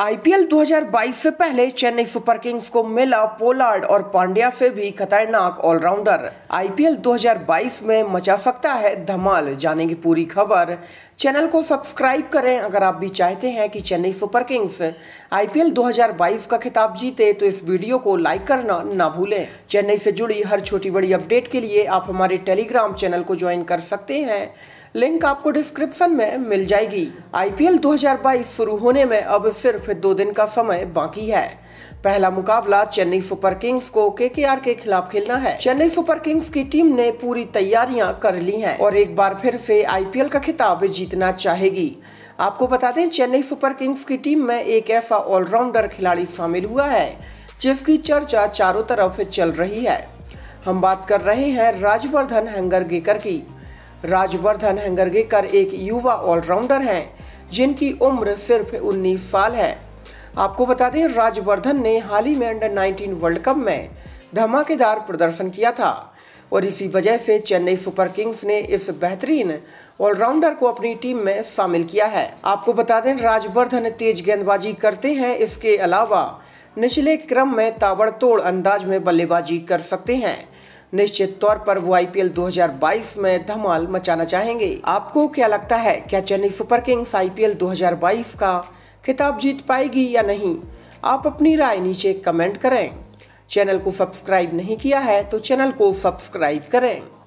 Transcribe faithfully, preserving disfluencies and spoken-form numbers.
IPL दो हज़ार बाईस से पहले चेन्नई सुपर किंग्स को मिला पोलार्ड और पांड्या से भी खतरनाक ऑलराउंडर। आईपीएल दो हज़ार बाईस में मचा सकता है धमाल, जानेंगे पूरी खबर। चैनल को सब्सक्राइब करें अगर आप भी चाहते हैं कि चेन्नई सुपर किंग्स आईपीएल दो हज़ार बाईस का खिताब जीते, तो इस वीडियो को लाइक करना ना भूलें। चेन्नई से जुड़ी हर छोटी बड़ी अपडेट के लिए आप हमारे टेलीग्राम चैनल को ज्वाइन कर सकते हैं, लिंक आपको डिस्क्रिप्शन में मिल जाएगी। आईपीएल दो हज़ार बाईस शुरू होने में अब सिर्फ दो दिन का समय बाकी है। पहला मुकाबला चेन्नई सुपर किंग्स को केकेआर के खिलाफ खेलना है। चेन्नई सुपर किंग्स की टीम ने पूरी तैयारियां कर ली हैं और एक बार फिर से आईपीएल का खिताब जीतना चाहेगी। आपको बता दें, चेन्नई सुपर किंग्स की टीम में एक ऐसा ऑलराउंडर खिलाड़ी शामिल हुआ है जिसकी चर्चा चारों तरफ चल रही है। हम बात कर रहे हैं राजवर्धन हेंगरगेकर की। राजवर्धन हेंगरगेकर एक युवा ऑलराउंडर हैं जिनकी उम्र सिर्फ उन्नीस साल है। आपको बता दें, राजवर्धन ने हाल ही में अंडर नाइनटीन वर्ल्ड कप में धमाकेदार प्रदर्शन किया था और इसी वजह से चेन्नई सुपर किंग्स ने इस बेहतरीन ऑलराउंडर को अपनी टीम में शामिल किया है। आपको बता दें, राजवर्धन तेज गेंदबाजी करते हैं, इसके अलावा निचले क्रम में ताबड़तोड़ अंदाज में बल्लेबाजी कर सकते हैं। निश्चित तौर पर वो आईपीएल दो हज़ार बाईस में धमाल मचाना चाहेंगे। आपको क्या लगता है, क्या चेन्नई सुपर किंग्स आईपीएल दो हज़ार बाईस का खिताब जीत पाएगी या नहीं? आप अपनी राय नीचे कमेंट करें। चैनल को सब्सक्राइब नहीं किया है तो चैनल को सब्सक्राइब करें।